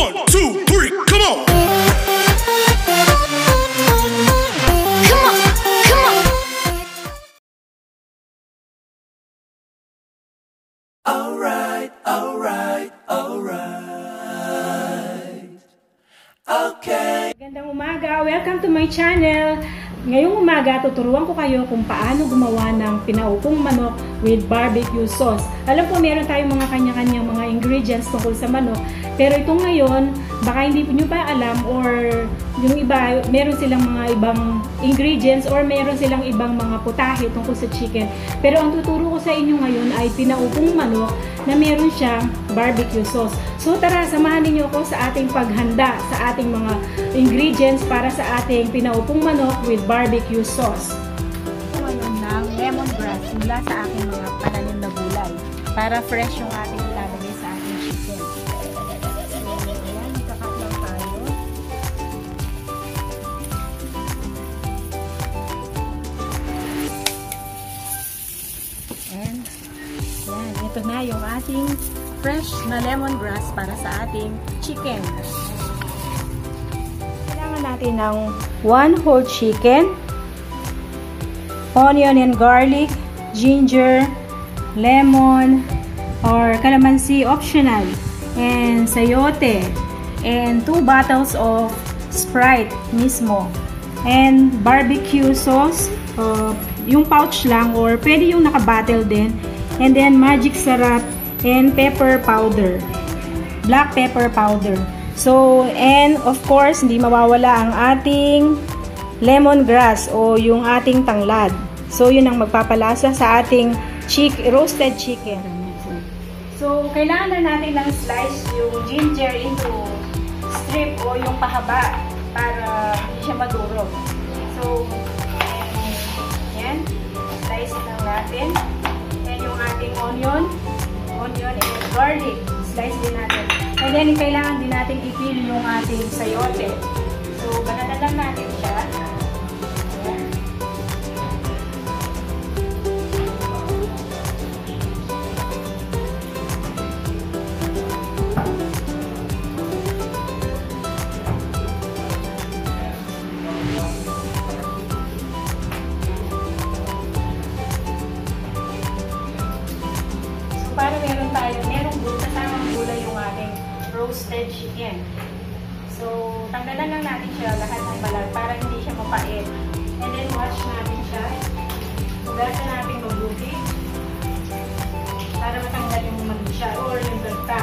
1, 2, 3, come on. Come on, come on. Alright, alright, alright. Okay. Magandang umaga, welcome to my channel. Ngayong umaga, tuturuan ko kayo kung paano gumawa ng pinaukong manok with barbecue sauce. Alam po, meron tayong mga kanya-kanyang mga ingredients tungkol sa manok. Pero itong ngayon, baka hindi po nyo pa alam or yung iba, meron silang mga ibang ingredients or meron silang ibang mga putahe tungkol sa chicken. Pero ang tuturo ko sa inyo ngayon ay pinaukong manok na meron siyang barbecue sauce. So tara, samahan niyo ako sa ating paghanda sa ating mga ingredients para sa ating pinaukong manok with barbecue sauce. Ngayon ng lemongrass mula sa aking mga pananim na gulay para fresh yung ating ilalagay sa ating chicken. Ayan, ikakap lang tayo. And, ayan, ito na yung ating fresh na lemongrass para sa ating chicken. Natin ng 1 whole chicken, onion and garlic, ginger, lemon, or calamansi optional, and sayote, and 2 bottles of Sprite mismo, and barbecue sauce, yung pouch lang or pwede yung nakabattle din, and then magic sarap, and pepper powder, black pepper powder. So, and of course, hindi mawawala ang ating lemongrass o yung ating tanglad. So, yun ang magpapalasa sa ating roasted chicken. So, kailangan na natin ng slice yung ginger into strip o yung pahaba para hindi siya madurog. So, yan. Slice lang natin. Yan yung ating onion and garlic. Slice din natin. And then, kailangan din natin i-peel yung ating sayote. So, ganun lang natin siya. Ayan. So, para merong kasamang gulay yung ating roasted chicken. So, tanggalan lang natin siya lahat ng balat para hindi siya mapait. And then, wash natin siya. Hugasan natin mabuti para matanggal yung mali siya or yung berta.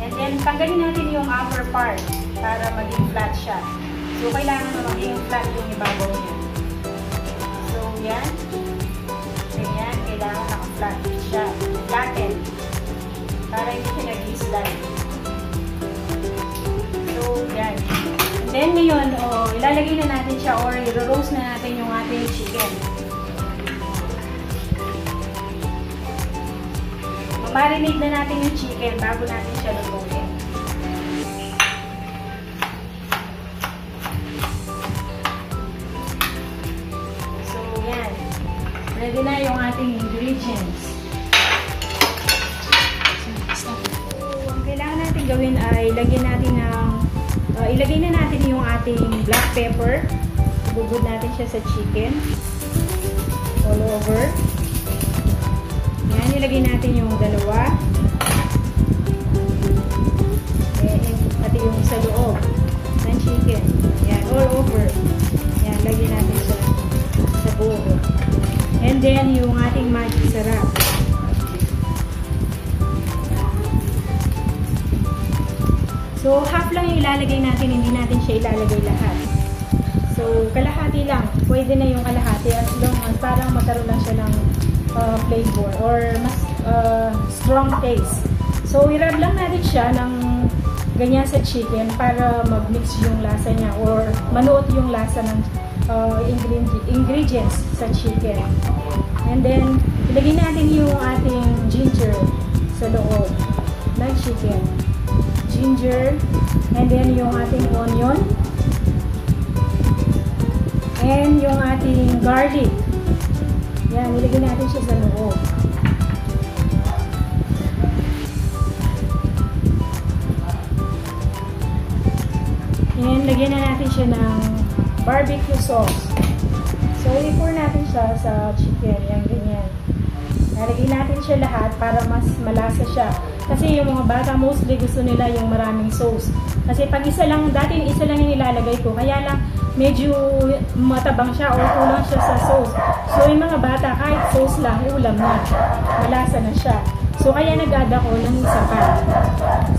And then, tanggalin natin yung upper part para maging flat siya. So, kailangan na maging flat yung ibabaw niya. So, yan. Ganyan, kailangan naka-flat siya. Flatten. Para hindi siya nag-slide. So, yan. And then, ngayon, ilalagay na natin siya or i-roast na natin yung ating chicken. Marinate na natin yung chicken bago natin siya lutuin. So, yan. Ready na yung ating ingredients. Gawin ay ilagay na natin yung ating black pepper. Ibubud natin siya sa chicken all over. Yan, ilagay natin yung dalawa. Ayan, pati yung sa loob ng chicken. Yan, all over. Yan, lagay natin siya sa buo. And then, yung ating magic sarap. So, half lang yung ilalagay natin, hindi natin siya ilalagay lahat. So, kalahati lang. Pwede na yung kalahati as long as parang magkaroon lang siya ng flavor or mas strong taste. So, i-rub lang natin siya ng ganyan sa chicken para mag-mix yung lasa niya or manuot yung lasa ng ingredients sa chicken. And then, ilagay natin yung ating ginger sa loob ng chicken. Ginger, and then yung ating onion, and yung ating garlic. Yan, nilagay natin siya sa loob. lagyan na natin siya ng barbecue sauce. So, i-pour natin siya sa chicken. Yan, ganyan. Nalagyan natin siya lahat para mas malasa siya. Kasi yung mga bata, mostly gusto nila yung maraming sauce. Kasi pag isa lang, dati isa lang yung nilalagay ko. Kaya lang, medyo matabang siya o kulang siya sa sauce. So, yung mga bata, kahit sauce lang, ulam na. Malasa na siya. So, kaya nag-add ako ng isa pa.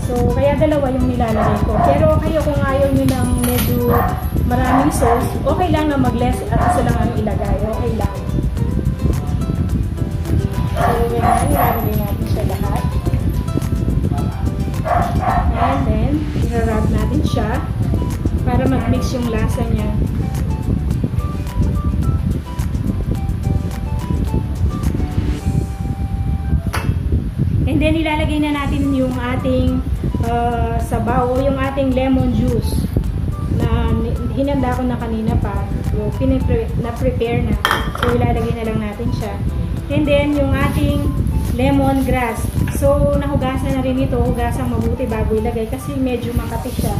So, kaya dalawa yung nilalagay ko. Pero kayo, kung ayaw nyo ng medyo maraming sauce, okay lang na mag-less at isa lang ang ilagay. Okay lang. So, yan. Ilalagay natin siya lahat. And then, i-wrap natin siya para mag-mix yung lasa niya. Then ilalagay na natin yung ating sabaw o yung ating lemon juice na hinanda ko na kanina pa. So, na-prepare na. So, ilalagay na lang natin siya. And then, yung ating lemongrass. So, nahugasan na rin ito. Hugasan mabuti bago ilagay kasi medyo makapit siya.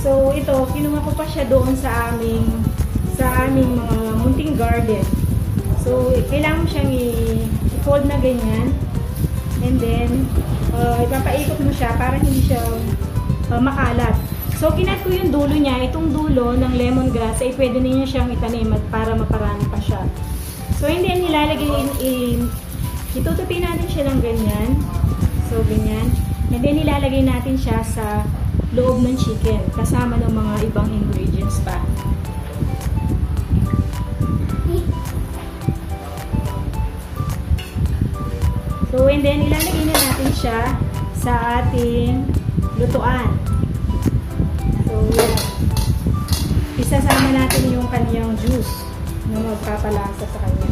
So, ito, kinuha ko pa siya doon sa aming mga munting garden. So, kailangan mo siyang i-fold na ganyan. And then, ipapaikot mo siya para hindi siya makalat. So, kinat ko yung dulo niya. Itong dulo ng lemongrass ay pwede na niya siyang itanim at para maparami pa siya. So, and then, itutupin natin siya ng ganyan. So, ganyan. And then, nilalagay natin siya sa loob ng chicken kasama ng mga ibang ingredients pa. So, and then, ilalagay na natin siya sa ating lutuan. So, yan. Isasama natin yung kanyang juice na magpapalasa sa kanya.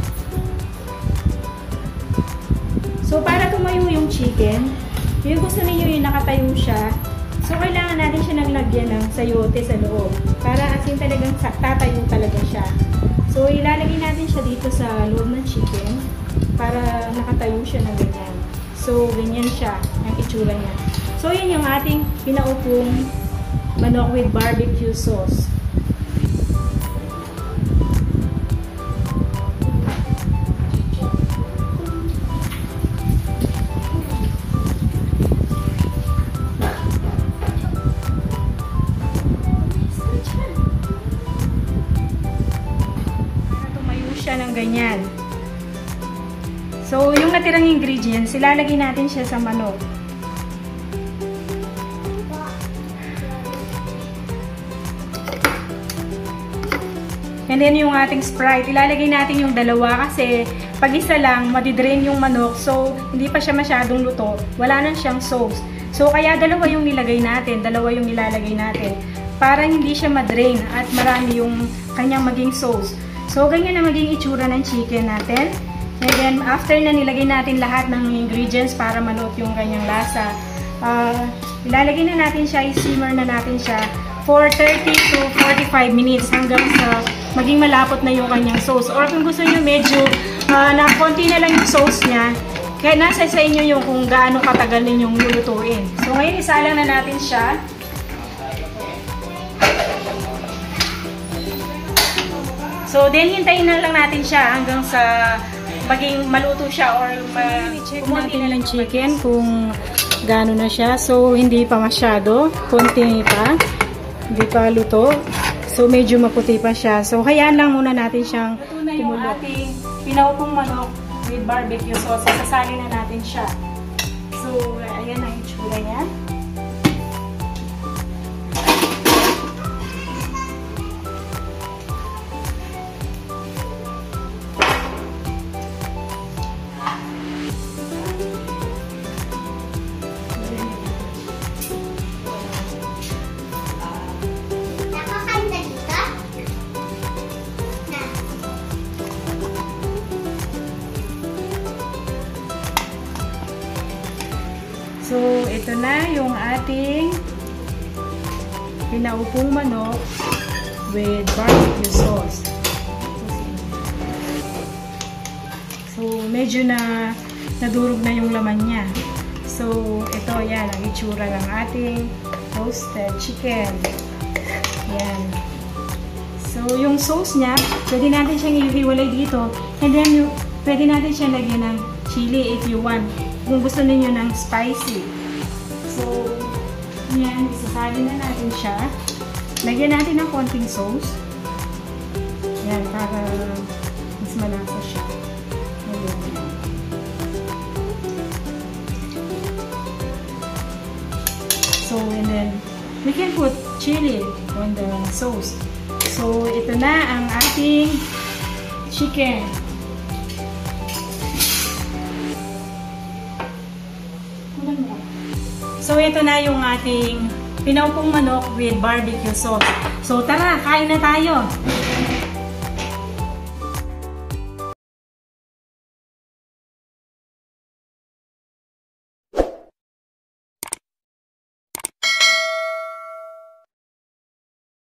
So, para tumayo yung chicken, yung gusto ninyo yung nakatayo siya, so, kailangan natin siya naglagyan ng sayote sa loob. Para asin talagang tatayo talaga siya. So, ilalagay natin siya dito sa loob ng chicken. Para nakatayo siya na ganyan. So, ganyan siya, ang itsura niya. So, yun yung ating pinaupong manok with barbecue sauce. Tumayo siya ng ganyan. So, yung natirang ingredients, ilalagay natin siya sa manok. And then, yung ating Sprite, ilalagay natin yung dalawa kasi pag isa lang, madidrain yung manok. So, hindi pa siya masyadong luto. Wala na siyang sauce. So, kaya dalawa yung nilagay natin. Dalawa yung ilalagay natin. Para hindi siya madrain at marami yung kanyang maging sauce. So, ganyan na maging itsura ng chicken natin. And then, after na nilagay natin lahat ng ingredients para maluto yung kanyang lasa, ilalagay na natin siya, i-simmer na natin siya for 30 to 45 minutes hanggang sa maging malapot na yung kanyang sauce. Or kung gusto nyo medyo na konti na lang yung sauce niya, kaya nasa sa inyo yung kung gaano katagal ninyong lulutuin. So, ngayon isalang na natin siya. So, then hintayin na lang natin siya hanggang sa maging maluto siya or check natin lang chicken kung gaano na siya. So, hindi pa masyado. Konti pa. Hindi pa luto. So, medyo maputi pa siya. So, hayaan lang muna natin siyang kumulo. Yung ating pinaupong manok with barbecue sauce. Sasali na natin siya. So, ayan ang itsura niya. So, ito na yung ating pinaupong manok with barbecue sauce. So, medyo na nadurog na yung laman niya. So, ito yan, ang itsura ng ating roasted chicken. Ayan. So, yung sauce niya, pwede natin siyang ihiwalay dito. And then, pwede natin siyang lagyan ng chili if you want. Kung gusto niyo ng spicy. So, yan. Isasali na natin siya. Lagyan natin ng konting sauce. Yan, para mas malasa siya. Ayan. So, and then, we can put chili on the sauce. So, ito na ang ating chicken. So, ito na yung ating pinaumpong manok with barbecue sauce. So, tara, kain na tayo!